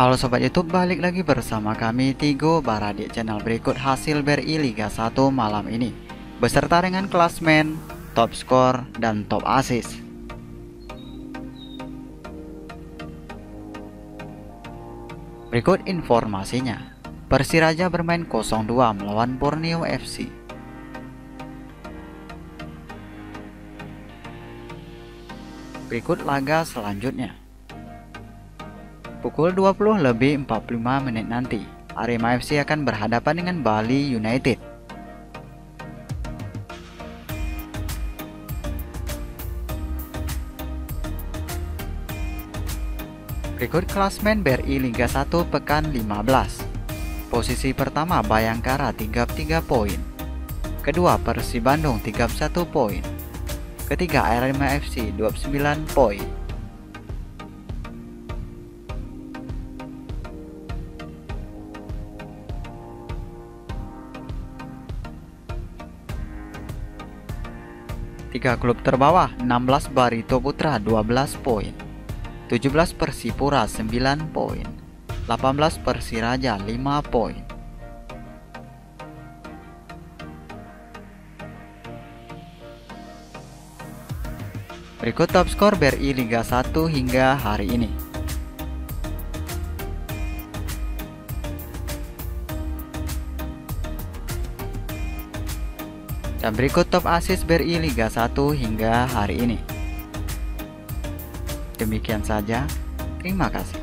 Halo Sobat YouTube, balik lagi bersama kami Tigo Baradik channel. Berikut hasil BRI Liga 1 malam ini beserta dengan klasmen, top skor, dan top assist. Berikut informasinya. Persiraja bermain 0-2 melawan Borneo FC. Berikut laga selanjutnya. Pukul 20:45 nanti, Arema FC akan berhadapan dengan Bali United. Berikut klasmen BRI Liga 1 pekan 15. Posisi pertama Bhayangkara 33 poin. Kedua Persib Bandung 31 poin. Ketiga Arema FC 29 poin. Tiga klub terbawah 16 Barito Putera 12 poin, 17 Persipura 9 poin, 18 Persiraja 5 poin. Berikut top skor BRI Liga 1 hingga hari ini. Dan berikut top assist BRI Liga 1 hingga hari ini. Demikian saja, terima kasih.